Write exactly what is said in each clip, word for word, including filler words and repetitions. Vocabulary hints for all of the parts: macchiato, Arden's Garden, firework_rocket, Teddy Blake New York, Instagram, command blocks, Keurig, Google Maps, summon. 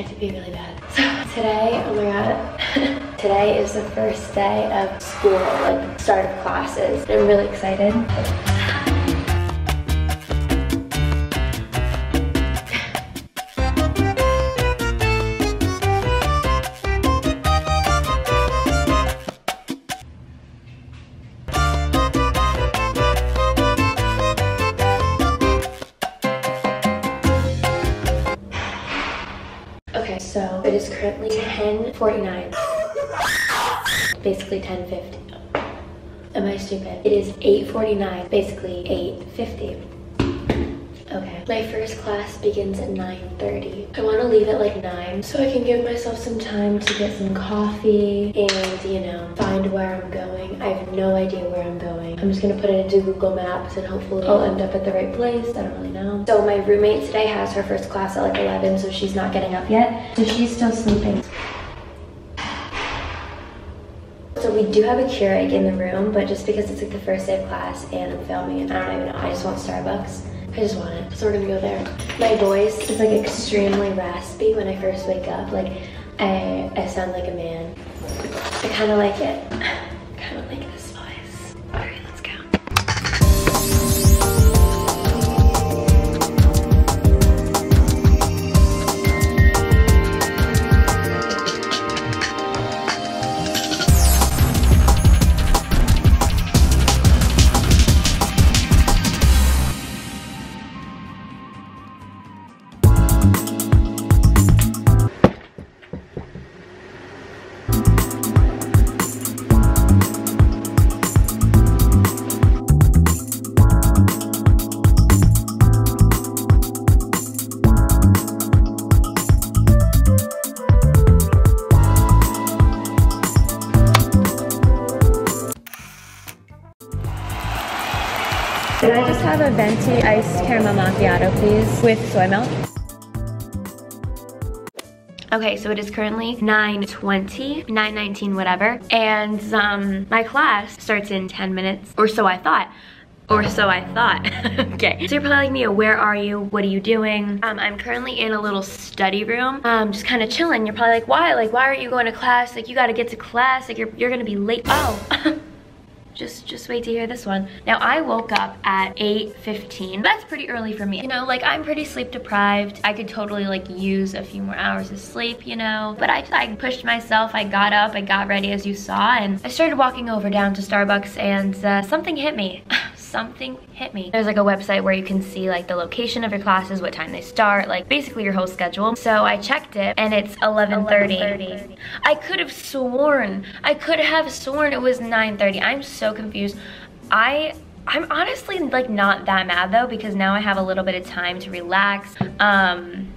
it to be really bad. So today, oh my god, today is the first day of school, like start of classes. I'm really excited. So it is currently ten forty-nine, basically ten fifty. Am I stupid? It is eight forty-nine, basically eight fifty. Okay, my first class begins at nine thirty. I want to leave at like nine so I can give myself some time to get some coffee and, you know, find where I'm going. I have no idea where I'm going. I'm just going to put it into Google Maps and hopefully I'll end up at the right place. I don't really know. So my roommate today has her first class at like eleven, so she's not getting up yet. So she's still sleeping. So we do have a Keurig in the room, but just because it's like the first day of class and I'm filming it, I don't even know. I just want Starbucks. I just want it, so we're gonna go there. My voice is like extremely raspy when I first wake up. Like, I, I sound like a man. I kinda like it. I kinda like this voice. All right, let's go. Can I just have a venti iced caramel macchiato, please, with soy milk? Okay, so it is currently nine twenty, nine nineteen, whatever, and um, my class starts in ten minutes, or so I thought. Or so I thought. Okay. So you're probably like me, where are you? What are you doing? Um, I'm currently in a little study room, um, just kind of chilling. You're probably like, why? Like, why aren't you going to class? Like, you gotta get to class. Like, you're, you're gonna be late. Oh. Just, just wait to hear this one. Now, I woke up at eight fifteen. That's pretty early for me. You know, like, I'm pretty sleep deprived. I could totally, like, use a few more hours of sleep, you know? But I, I pushed myself. I got up. I got ready, as you saw. And I started walking over down to Starbucks, and uh, something hit me. Something hit me. There's like a website where you can see like the location of your classes, what time they start, like basically your whole schedule. So I checked it and it's eleven thirty. I could have sworn, I could have sworn it was nine thirty. I'm so confused. I, I'm honestly like not that mad though, because now I have a little bit of time to relax. Um,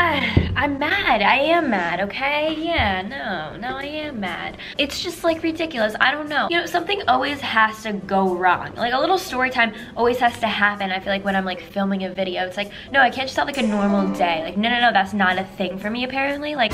I, I'm mad, I am mad, okay? Yeah, no, no, I am mad. It's just like ridiculous, I don't know. You know, something always has to go wrong. Like a little story time always has to happen, I feel like when I'm like filming a video. It's like, no, I can't just have like a normal day. Like, no, no, no, that's not a thing for me apparently. Like,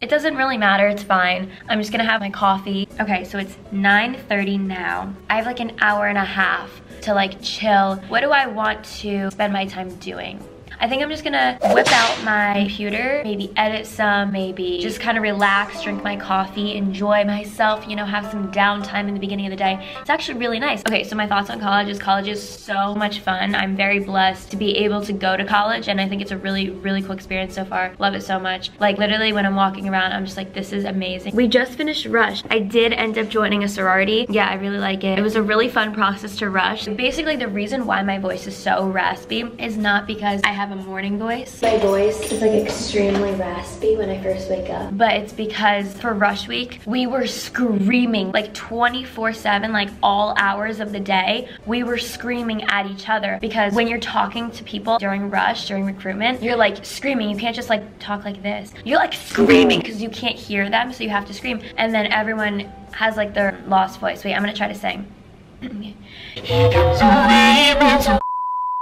it doesn't really matter, it's fine. I'm just gonna have my coffee. Okay, so it's nine thirty now. I have like an hour and a half to like chill. What do I want to spend my time doing? I think I'm just gonna whip out my computer, maybe edit some, maybe just kind of relax, drink my coffee, enjoy myself, you know, have some downtime in the beginning of the day. It's actually really nice. Okay, so my thoughts on college is college is so much fun. I'm very blessed to be able to go to college, and I think it's a really, really cool experience so far. Love it so much. Like, literally when I'm walking around, I'm just like, this is amazing. We just finished Rush. I did end up joining a sorority. Yeah, I really like it. It was a really fun process to Rush. Basically, the reason why my voice is so raspy is not because I have have a morning voice. My voice is like extremely raspy when I first wake up. But it's because for Rush Week, we were screaming like twenty-four seven, like all hours of the day. We were screaming at each other because when you're talking to people during Rush, during recruitment, you're like screaming. You can't just like talk like this. You're like screaming because you can't hear them, so you have to scream. And then everyone has like their lost voice. Wait, I'm gonna try to sing. Here comes a wave.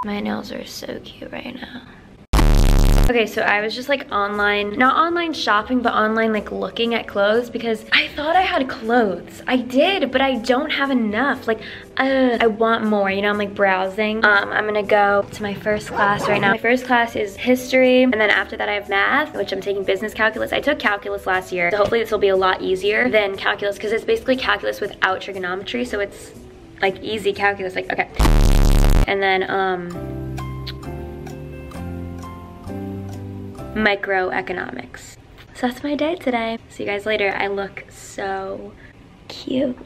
My nails are so cute right now. Okay, so I was just like online, not online shopping, but online like looking at clothes because I thought I had clothes. I did, but I don't have enough. Like, uh, I want more, you know, I'm like browsing. Um, I'm gonna go to my first class right now. My first class is history, and then after that I have math, which I'm taking business calculus. I took calculus last year, so hopefully this will be a lot easier than calculus because it's basically calculus without trigonometry, so it's like easy calculus, like, okay. And then, um... microeconomics. So that's my day today. See you guys later. I look so cute.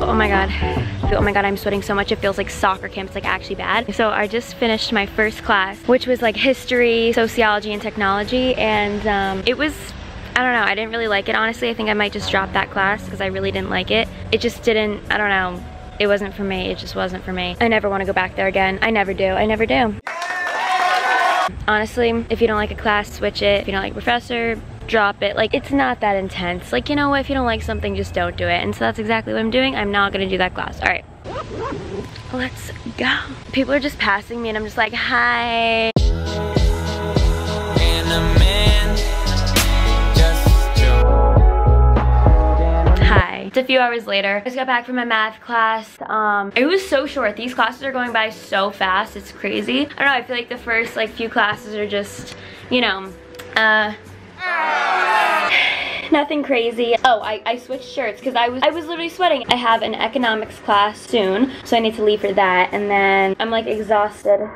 Oh my god. Oh my god, I'm sweating so much. It feels like soccer camp. It's like actually bad. So I just finished my first class, which was like history, sociology, and technology. And um, it was, I don't know, I didn't really like it, honestly. I think I might just drop that class because I really didn't like it. It just didn't, I don't know. It wasn't for me. It just wasn't for me. I never want to go back there again. I never do. I never do. Honestly, if you don't like a class, switch it. If you don't like a professor, drop it. Like, it's not that intense. Like, you know what, if you don't like something, just don't do it. And so that's exactly what I'm doing. I'm not gonna do that class. All right, let's go. People are just passing me and I'm just like, hi. It's a few hours later. I just got back from my math class. Um, it was so short. These classes are going by so fast. It's crazy. I don't know, I feel like the first like few classes are just, you know, uh, nothing crazy. Oh, I, I switched shirts because I was I was literally sweating. I have an economics class soon, so I need to leave for that. And then I'm like exhausted.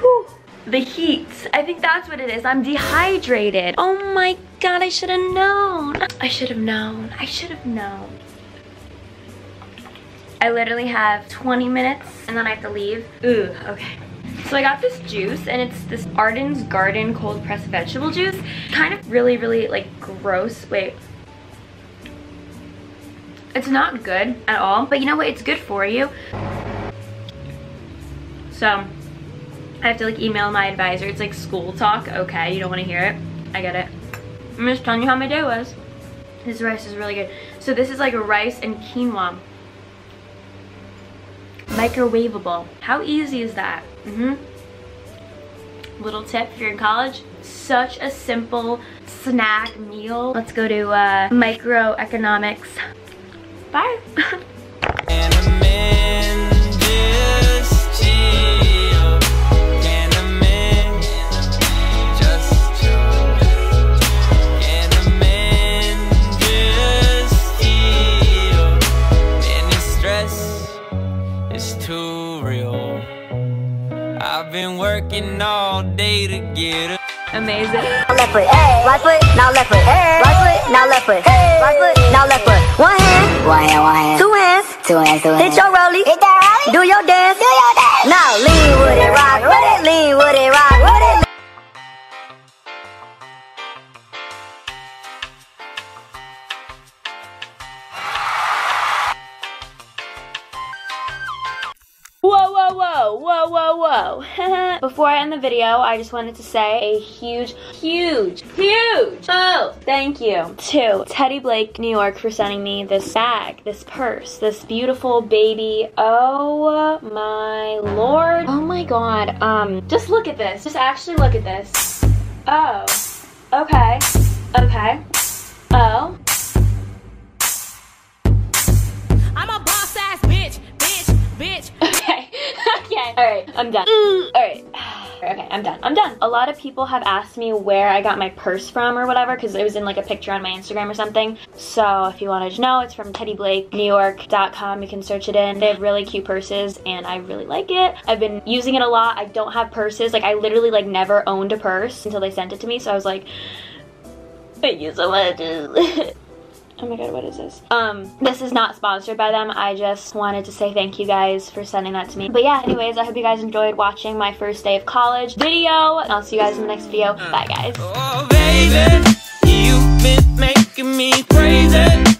Whew. The heat. I think that's what it is. I'm dehydrated. Oh my god, I should have known. I should have known. I should have known. I literally have twenty minutes and then I have to leave. Ooh, okay. So I got this juice and it's this Arden's Garden cold pressed vegetable juice. Kind of really, really like gross. Wait. It's not good at all, but you know what? It's good for you. So I have to like email my advisor. It's like school talk. Okay, you don't want to hear it. I get it. I'm just telling you how my day was. This rice is really good. So this is like rice and quinoa. Microwavable. How easy is that? Mm-hmm. Little tip if you're in college. Such a simple snack meal. Let's go to uh, microeconomics. Bye. All day to get it. Amazing. Now left foot, hey. Right foot, now left foot, hey. Right foot, now left foot, hey. Right foot, now left foot. One hand, one hand, one hand. Two hands, two hands, two hands. Hit your rollie, hit that rollie. Do your dance, do your dance. Now lean with it, rock with it, lean with it, rock with it. Whoa, whoa, whoa, whoa. Before I end the video, I just wanted to say a huge, huge, huge oh, thank you to Teddy Blake New York for sending me this bag, this purse, this beautiful baby. Oh my lord. Oh my god. Um, just look at this. Just actually look at this. Oh. Okay. Okay. Oh. I'm a boss ass bitch, bitch, bitch. Okay, alright, I'm done. Alright, okay, I'm done. I'm done. A lot of people have asked me where I got my purse from or whatever because it was in like a picture on my Instagram or something. So if you wanted to know, it's from teddy blake new york dot com. You can search it in. They have really cute purses and I really like it. I've been using it a lot. I don't have purses. Like I literally like never owned a purse until they sent it to me. So I was like, thank you so much. Oh my god, what is this? Um, this is not sponsored by them. I just wanted to say thank you guys for sending that to me. But yeah, anyways, I hope you guys enjoyed watching my first day of college video. And I'll see you guys in the next video. Bye, guys. Oh, baby, you've been making me crazy.